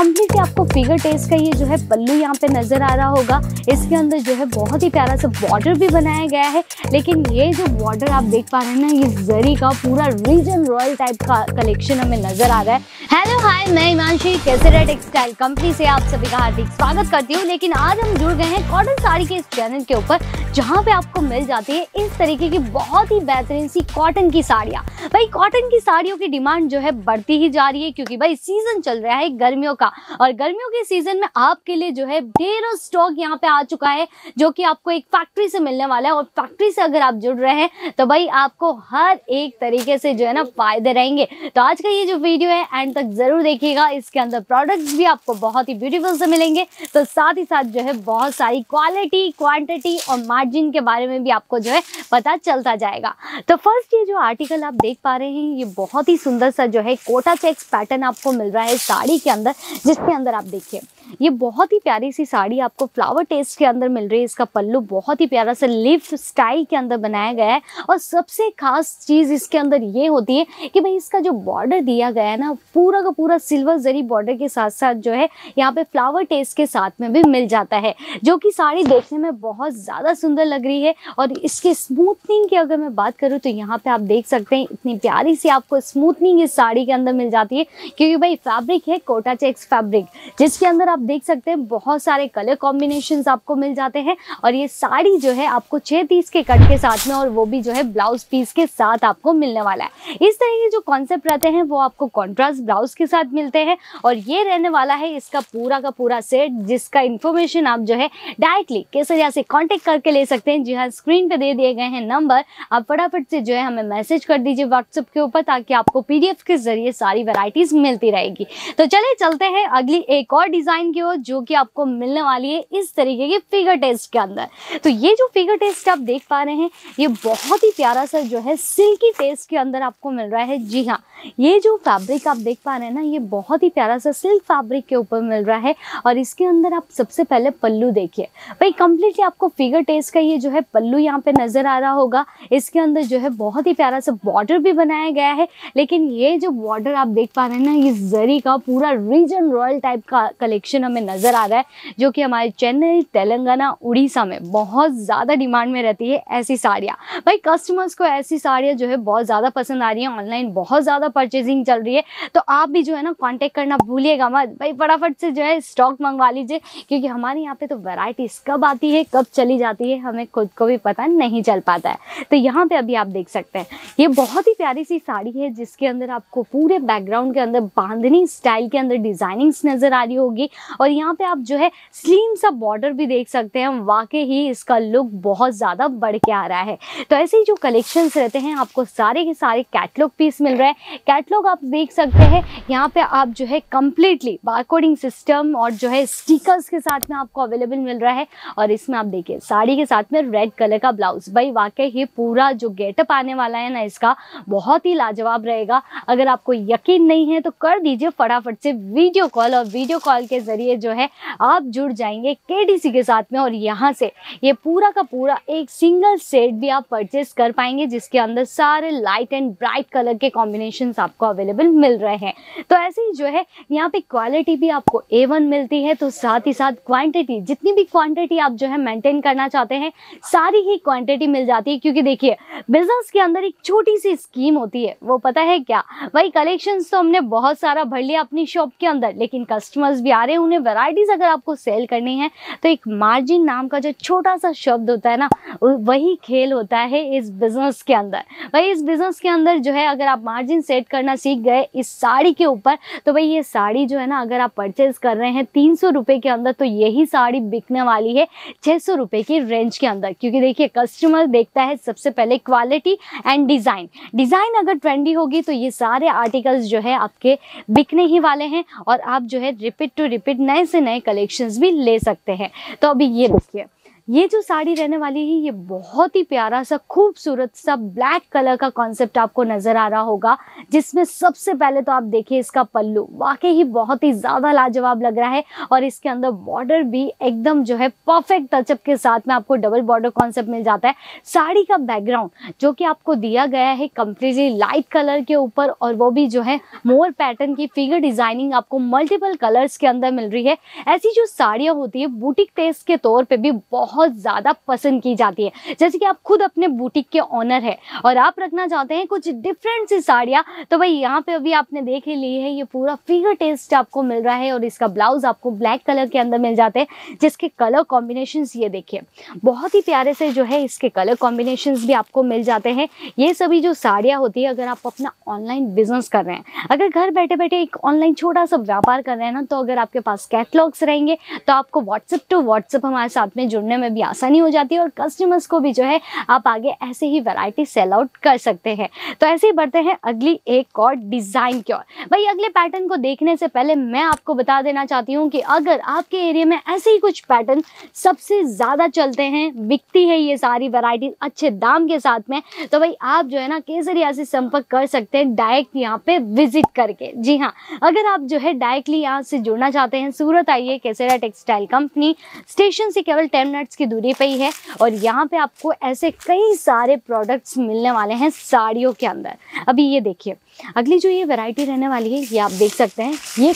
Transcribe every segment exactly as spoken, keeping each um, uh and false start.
Complete आपको figure test का ये जो है पल्लू यहाँ पे नजर आ रहा होगा। इसके अंदर जो है बहुत ही प्यारा सा बॉर्डर भी बनाया गया है, लेकिन ये जो बॉर्डर आप देख पा रहे हैं ना, ये जरी का पूरा रीजन रॉयल टाइप का कलेक्शन हमें नजर आ रहा है। हेलो हाय, मैं हिमांशी केसरिया टेक्सटाइल कंपनी से आप सभी का हार्दिक स्वागत करती हूँ। लेकिन आज हम जुड़ गए हैं कॉटन साड़ी के इस चैनल के ऊपर, जहाँ पे आपको मिल जाती है इस तरीके की बहुत ही बेहतरीन सी कॉटन की साड़ियाँ। भाई कॉटन की साड़ियों की डिमांड जो है बढ़ती ही जा रही है, क्योंकि भाई सीजन चल रहा है गर्मियों का, और गर्मियों के सीजन में आपके लिए जो है ढेरों स्टॉक यहाँ पे आ चुका है, जो कि आपको एक फैक्ट्री से मिलने वाला है। और फैक्ट्री से अगर आप जुड़ रहे हैं तो भाई आपको हर एक तरीके से जो है ना फायदे रहेंगे। तो आज का ये जो वीडियो है एंड तक जरूर देखिएगा। इसके अंदर प्रोडक्ट्स भी आपको बहुत ही ब्यूटीफुल से मिलेंगे, तो साथ ही साथ जो है बहुत सारी क्वालिटी, क्वांटिटी और मार्जिन के बारे में भी आपको जो है पता चलता जाएगा। तो फर्स्ट ये जो आर्टिकल आप देख पा रहे हैं, ये बहुत ही सुंदर सा जो है कोटा चेक्स पैटर्न आपको मिल रहा है साड़ी के अंदर, जिसके अंदर आप देखिए ये बहुत ही प्यारी सी साड़ी आपको फ्लावर टेस्ट के अंदर मिल रही है। इसका पल्लू बहुत ही प्यारा सा लीफ स्टाइल के अंदर बनाया गया है, और सबसे खास चीज़ इसके अंदर ये होती है कि भाई इसका जो बॉर्डर दिया गया है ना, पूरा का पूरा सिल्वर जरी बॉर्डर के साथ साथ जो है यहाँ पे फ्लावर टेस्ट के साथ में भी मिल जाता है, जो कि साड़ी देखने में बहुत ज़्यादा सुंदर लग रही है। और इसके स्मूथनिंग की अगर मैं बात करूँ तो यहाँ पर आप देख सकते हैं इतनी प्यारी सी आपको स्मूथनिंग इस साड़ी के अंदर मिल जाती है, क्योंकि भाई फैब्रिक है कोटा चेक्स फैब्रिक, जिसके अंदर आप देख सकते हैं बहुत सारे कलर कॉम्बिनेशंस आपको मिल जाते हैं। और ये साड़ी जो है आपको छह पीस के कट के साथ में, और वो भी जो है ब्लाउज पीस के साथ आपको मिलने वाला है। इस तरह के जो कॉन्सेप्ट रहते हैं वो आपको कॉन्ट्रास्ट ब्लाउज के साथ मिलते हैं, और ये रहने वाला है इसका पूरा का पूरा सेट, जिसका इंफॉर्मेशन आप जो है डायरेक्टली केसरिया से कॉन्टेक्ट करके ले सकते हैं। जी हाँ, स्क्रीन पे दे दिए गए हैं नंबर, आप फटाफट से जो है हमें मैसेज कर दीजिए व्हाट्सएप के ऊपर, ताकि आपको पीडीएफ के जरिए सारी वेराइटीज मिलती रहेगी। तो चले चलते हैं अगली एक और डिजाइन की हो, जो कि आपको मिलने वाली है इस तरीके के फिगर टेस्ट के अंदर। तो ये जो फिगर टेस्ट आप देख पा रहे हैं, ये बहुत ही प्यारा सा जो है सिल्की टेस्ट के अंदर आपको मिल रहा है। जी हाँ, ये जो फैब्रिक आप देख पा रहे हैं ना, ये बहुत ही प्यारा सा सिल्क फैब्रिक के ऊपर मिल रहा है। और इसके अंदर आप सबसे पहले पल्लू देखिए, भाई कंप्लीटली आपको फिगर टेस्ट का ये जो है पल्लू यहाँ पे नजर आ रहा होगा। इसके अंदर जो है बहुत ही प्यारा सा बॉर्डर भी बनाया गया है, लेकिन ये जो बॉर्डर आप देख पा रहे हैं ना, ये जरी का पूरा रीजन रॉयल टाइप का कलेक्शन हमें नजर आ रहा है, जो कि हमारे चेन्नई, तेलंगाना, उड़ीसा में बहुत ज्यादा डिमांड में रहती है ऐसी साड़ियाँ। भाई कस्टमर्स को ऐसी साड़ियाँ जो है बहुत ज्यादा पसंद आ रही है, ऑनलाइन बहुत ज्यादा परचेजिंग चल रही है। तो आप भी जो है ना कांटेक्ट करना भूलिएगा मत, भाई फटाफट से जो है स्टॉक मंगवा लीजिए, क्योंकि हमारे यहाँ पे तो वैरायटीज कब आती है कब चली जाती है हमें खुद को भी पता नहीं चल पाता है। तो यहाँ पे अभी आप देख सकते हैं ये बहुत ही प्यारी सी साड़ी है, जिसके अंदर आपको पूरे बैकग्राउंड के अंदर बांधनी स्टाइल के अंदर डिजाइनिंग्स नजर आ रही होगी, और यहाँ पे आप जो है स्लिम सा बॉर्डर भी देख सकते हैं। वाकई ही इसका लुक बहुत ज़्यादा बढ़ के आ रहा है। तो ऐसे ही जो कलेक्शंस रहते हैं आपको सारे के सारे कैटलॉग पीस मिल रहे हैं। कैटलॉग आप देख सकते हैं यहाँ पे, आप जो है कम्प्लीटली बारकोडिंग सिस्टम और जो है स्टिकर्स के साथ में आपको अवेलेबल मिल रहा है। और इसमें आप देखिए साड़ी के साथ में रेड कलर का ब्लाउज, भाई वाकई ही पूरा जो गेटअप आने वाला है ना इसका बहुत ही लाजवाब रहेगा। अगर आपको यकीन नहीं है तो कर दीजिए फटाफट से वीडियो कॉल, और वीडियो कॉल के जरिए जो है आप जुड़ जाएंगे केडीसी के साथ में, और यहाँ से ये पूरा का पूरा एक सिंगल सेट भी आप परचेस कर पाएंगे, जिसके अंदर सारे लाइट एंड ब्राइट कलर के कॉम्बिनेशंस आपको अवेलेबल मिल रहे हैं। तो ऐसे ही जो है यहाँ पे क्वालिटी भी आपको ए वन मिलती है, तो साथ ही साथ क्वांटिटी, जितनी भी क्वांटिटी आप जो है मेंटेन करना चाहते हैं सारी ही क्वांटिटी मिल जाती है। क्योंकि देखिए बिजनेस के अंदर एक छोटी सी स्कीम होती है, वो पता है क्या, भाई कलेक्शंस तो हमने बहुत सारा भर लिया अपनी शॉप के अंदर, लेकिन कस्टमर्स भी आ रहे हैं, उन्हें वैरायटीज अगर आपको सेल करनी है तो एक मार्जिन नाम का जो छोटा सा शब्द होता है ना, वही खेल होता है इस बिजनेस के अंदर। भाई इस बिजनेस के अंदर जो है अगर आप मार्जिन सेट करना सीख गए इस साड़ी के ऊपर, तो भाई ये साड़ी जो है ना अगर आप परचेज कर रहे हैं तीन सौ रुपये के अंदर, तो यही साड़ी बिकने वाली है छः सौ रुपये की रेंज के अंदर। क्योंकि देखिए कस्टमर देखता है सबसे पहले क्वालिटी एंड डिज़ाइन, डिज़ाइन अगर ट्रेंडी होगी तो ये सारे आर्टिकल्स जो है आपके बिकने ही वाले हैं, और आप जो है रिपीट टू रिपीट नए से नए कलेक्शंस भी ले सकते हैं। तो अभी ये देखिए ये जो साड़ी रहने वाली है ये बहुत ही प्यारा सा खूबसूरत सा ब्लैक कलर का कॉन्सेप्ट आपको नजर आ रहा होगा, जिसमें सबसे पहले तो आप देखिए इसका पल्लू वाकई ही बहुत ही ज्यादा लाजवाब लग रहा है और इसके अंदर बॉर्डर भी एकदम जो है परफेक्ट टचअप के साथ में आपको डबल बॉर्डर कॉन्सेप्ट मिल जाता है। साड़ी का बैकग्राउंड जो कि आपको दिया गया है कंप्लीटली लाइट कलर के ऊपर और वो भी जो है मोर पैटर्न की फिगर डिजाइनिंग आपको मल्टीपल कलर्स के अंदर मिल रही है। ऐसी जो साड़ियां होती है बुटीक टेस्ट के तौर पर भी बहुत बहुत ज्यादा पसंद की जाती है। जैसे कि आप खुद अपने बुटीक के ऑनर है और आप रखना चाहते हैं कुछ डिफरेंट सी साड़ियाँ, तो भाई यहाँ पे अभी आपने देख ही ली है, ये पूरा फिगर टेस्ट आपको मिल रहा है और इसका ब्लाउज आपको ब्लैक कलर के अंदर मिल जाते हैं, जिसके कलर कॉम्बिनेशंस ये देखिए बहुत ही प्यारे से जो है इसके कलर कॉम्बिनेशंस भी आपको मिल जाते हैं। ये सभी जो साड़ियाँ होती है, अगर आप अपना ऑनलाइन बिजनेस कर रहे हैं, अगर घर बैठे बैठे एक ऑनलाइन छोटा सा व्यापार कर रहे हैं ना, तो अगर आपके पास कैटलॉग्स रहेंगे तो आपको व्हाट्सएप टू व्हाट्सएप हमारे साथ में जुड़ने में भी आसानी हो जाती है और कस्टमर्स को भी जो है आप आगे ऐसे ही वैरायटी सेल आउट कर सकते हैं। तो ऐसे ही बढ़ते हैं अगली एक और डिजाइन की ओर। भाई अगले पैटर्न को देखने से पहले मैं आपको बता देना चाहती हूँ कि अगर आपके एरिया में ऐसे ही कुछ पैटर्न सबसे ज्यादा चलते हैं, बिकती है ये सारी वैरायटी अच्छे दाम के साथ में, तो भाई आप जो है ना केसरिया से संपर्क कर सकते हैं डायरेक्ट यहाँ पे विजिट करके। जी हाँ, अगर आप जो है डायरेक्टली यहाँ से जुड़ना चाहते हैं सूरत आइए, केसरिया टेक्सटाइल कंपनी स्टेशन से केवल टेन मिनट की दूरी पे ही है और यहाँ पे आपको ऐसे कई सारे प्रोडक्ट्स मिलने वाले हैं साड़ियों के अंदर। अभी ये देखिए अगली जो ये वैरायटी रहने वाली है, ये आप देख सकते हैं, ये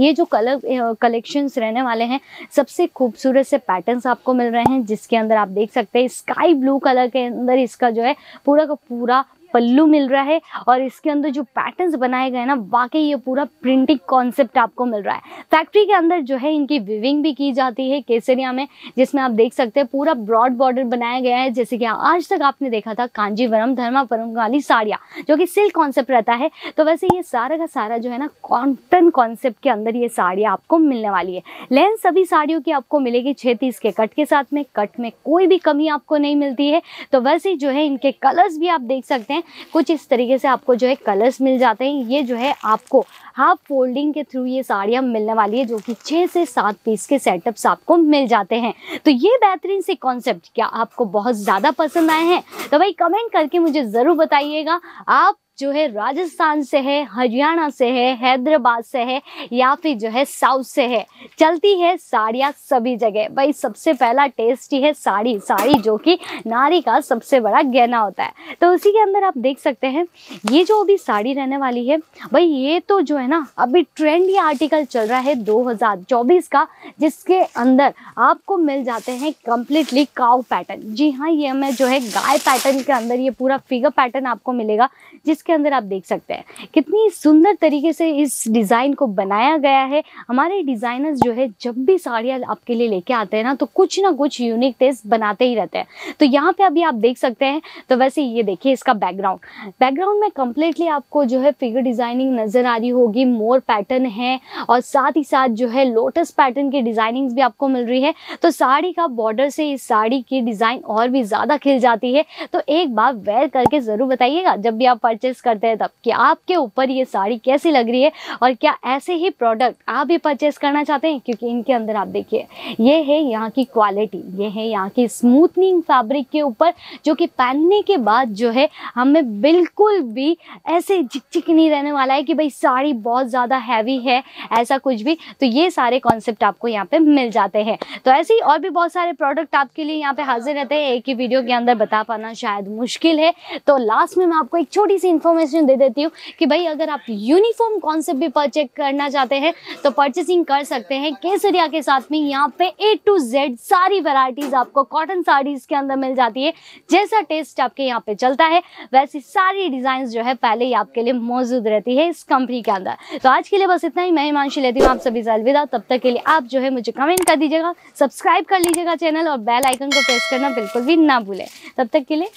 ये जो कलर कलेक्शंस रहने वाले हैं सबसे खूबसूरत से पैटर्न्स आपको मिल रहे हैं, जिसके अंदर आप देख सकते हैं स्काई ब्लू कलर के अंदर इसका जो है पूरा का पूरा पल्लू मिल रहा है और इसके अंदर जो पैटर्न्स बनाए गए ना, वाकई ये पूरा प्रिंटिंग कॉन्सेप्ट आपको मिल रहा है। फैक्ट्री के अंदर जो है इनकी विविंग भी की जाती है केसरिया में, जिसमें आप देख सकते हैं पूरा ब्रॉड बॉर्डर बनाया गया है। जैसे कि आज तक आपने देखा था कांजीवरम धर्मापुरम वाली साड़ियाँ जो कि सिल्क कॉन्सेप्ट रहता है, तो वैसे ये सारा का सारा जो है ना कॉटन कॉन्सेप्ट के अंदर ये साड़ियाँ आपको मिलने वाली है। लेकिन सभी साड़ियों की आपको मिलेगी छः तीस के कट के साथ में, कट में कोई भी कमी आपको नहीं मिलती है। तो वैसे जो है इनके कलर्स भी आप देख सकते हैं, कुछ इस तरीके से आपको जो है कलर्स मिल जाते हैं। ये जो है आपको हाफ फोल्डिंग के थ्रू ये साड़ियाँ मिलने वाली है, जो कि छः से सात पीस के सेटअप्स आपको मिल जाते हैं। तो ये बेहतरीन से कॉन्सेप्ट क्या आपको बहुत ज़्यादा पसंद आए हैं, तो भाई कमेंट करके मुझे ज़रूर बताइएगा। आप जो है राजस्थान से है, हरियाणा से है, हैदराबाद से है या फिर जो है साउथ से है, चलती है साड़ियाँ सभी जगह। भाई सबसे पहला टेस्ट ही है साड़ी, साड़ी जो कि नारी का सबसे बड़ा गहना होता है। तो उसी के अंदर आप देख सकते हैं ये जो अभी साड़ी रहने वाली है, भाई ये तो जो है ना अभी ट्रेंड ये आर्टिकल चल रहा है दो हज़ार चौबीस का, जिसके अंदर आपको मिल जाते हैं कम्प्लीटली काऊ पैटर्न। जी हाँ, ये हमें जो है गाय पैटर्न के अंदर ये पूरा फिगर पैटर्न आपको मिलेगा, जिस के अंदर आप देख सकते हैं कितनी सुंदर तरीके से इस डिजाइन को बनाया गया है। हमारे डिजाइनर्स जो है जब भी साड़ियाँ आपके लिए लेके आते हैं ना, तो कुछ ना कुछ यूनिक टेस्ट बनाते ही रहते हैं। तो यहाँ पे अभी आप देख सकते हैं, तो वैसे ये देखिए इसका बैकग्राउंड, बैकग्राउंड में कंप्लीटली आपको जो है फिगर डिजाइनिंग नजर आ रही होगी, मोर पैटर्न है और साथ ही साथ जो है लोटस पैटर्न की डिजाइनिंग भी आपको मिल रही है। तो साड़ी का बॉर्डर से इस साड़ी की डिजाइन और भी ज्यादा खिल जाती है। तो एक बार वेयर करके जरूर बताइएगा जब भी आप परचेज करते हैं तब, कि आपके ऊपर ये साड़ी कैसी लग रही है और क्या ऐसे ही प्रोडक्ट आप भी परचेस करना चाहते हैं, क्योंकि इनके अंदर आप देखिए ये है यहाँ की क्वालिटी, ये है यहाँ की स्मूथनिंग फैब्रिक के ऊपर, जो कि पहनने के बाद जो है हमें बिल्कुल भी ऐसे झिकझिक नहीं रहने वाला है कि भाई साड़ी बहुत ज़्यादा हैवी है, ऐसा कुछ भी। तो ये सारे कॉन्सेप्ट आपको यहाँ पे मिल जाते हैं। तो ऐसे ही और भी बहुत सारे प्रोडक्ट आपके लिए यहाँ पे हाजिर रहते हैं, एक ही वीडियो के अंदर बता पाना शायद मुश्किल है। तो लास्ट में मैं आपको एक छोटी सी इन्फॉर्मेशन दे देती हूँ कि भाई अगर आप यूनिफॉर्म कॉन्सेप्ट भी परचेज करना चाहते हैं तो परचेसिंग कर सकते हैं केसरिया के साथ में। यहाँ पे ए टू जेड सारी वैरायटीज आपको कॉटन साड़ीज के अंदर मिल जाती है। जैसा टेस्ट आपके यहाँ पे चलता है वैसी सारी डिजाइन जो है पहले ही आपके लिए मौजूद रहती है इस कंपनी के अंदर। तो आज के लिए बस इतना ही, मैं हिमांशी लेती हूँ आप सभी से अलविदा। तब तक के लिए आप जो है मुझे कमेंट कर दीजिएगा, सब्सक्राइब कर लीजिएगा चैनल और बेल आइकन को प्रेस करना बिल्कुल भी ना भूलें। तब तक के लिए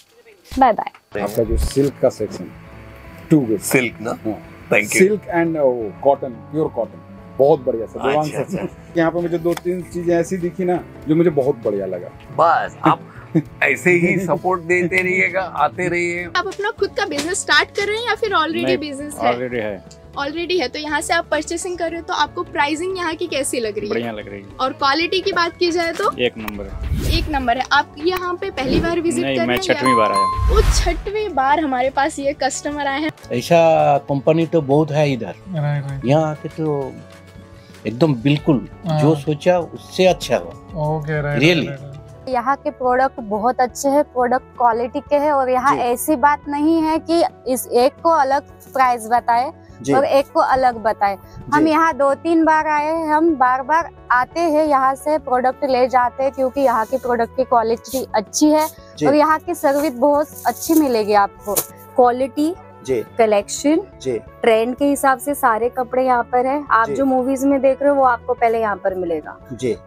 बाय बाय। आपका जो सिल्क का सेक्शन सिल्क ना, thank you, silk and cotton, pure cotton, बहुत बढ़िया सर। यहाँ पे मुझे दो तीन चीजें ऐसी दिखी ना जो मुझे बहुत बढ़िया लगा। बस आप ऐसे ही सपोर्ट देते रहिएगा, आते रहिए। आप अपना खुद का बिजनेस स्टार्ट कर रहे हैं या फिर ऑलरेडी बिजनेस है? ऑलरेडी है। ऑलरेडी है, तो यहाँ से आप परचेसिंग कर रहे हो तो आपको प्राइसिंग यहाँ की कैसी लग रही है? बढ़िया लग रही है। और क्वालिटी की बात की जाए तो एक नंबर है। एक नंबर है। आप यहाँ पे पहली बार विजिट कर रहे हैं? छठवीं बार आया। वो छठवीं बार हमारे पास ये कस्टमर आए हैं। ऐसा कंपनी तो बहुत है इधर, यहाँ आके तो एकदम बिल्कुल जो सोचा उससे अच्छा हुआ। रियली यहाँ के प्रोडक्ट बहुत अच्छे हैं, प्रोडक्ट क्वालिटी के हैं और यहाँ ऐसी बात नहीं है कि इस एक को अलग प्राइस बताए और एक को अलग बताए। हम यहाँ दो तीन बार आए हैं, हम बार बार आते हैं, यहाँ से प्रोडक्ट ले जाते हैं क्योंकि यहाँ के प्रोडक्ट की क्वालिटी अच्छी है और यहाँ की सर्विस बहुत अच्छी मिलेगी आपको। क्वालिटी, कलेक्शन, ट्रेंड के हिसाब से सारे कपड़े यहाँ पर है। आप जो मूवीज में देख रहे हो वो आपको पहले यहाँ पर मिलेगा।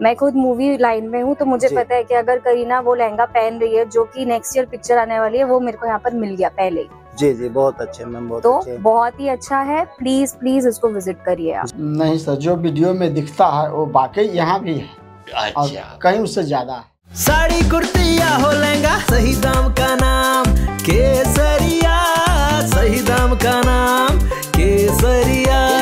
मैं खुद मूवी लाइन में हूँ तो मुझे पता है कि अगर करीना वो लहंगा पहन रही है जो कि नेक्स्ट ईयर पिक्चर आने वाली है, वो मेरे को यहाँ पर मिल गया पहले ही। जी जी, बहुत अच्छे मैम, बहुत तो अच्छे। बहुत ही अच्छा है, प्लीज प्लीज इसको विजिट करिए आप। नहीं सर, जो वीडियो में दिखता है वो वाकई यहाँ भी है, कहीं उससे ज्यादा है। साड़ी कुर्ती या हो लहंगा, सही दाम का नाम केसरिया, सही दाम का नाम केसरिया।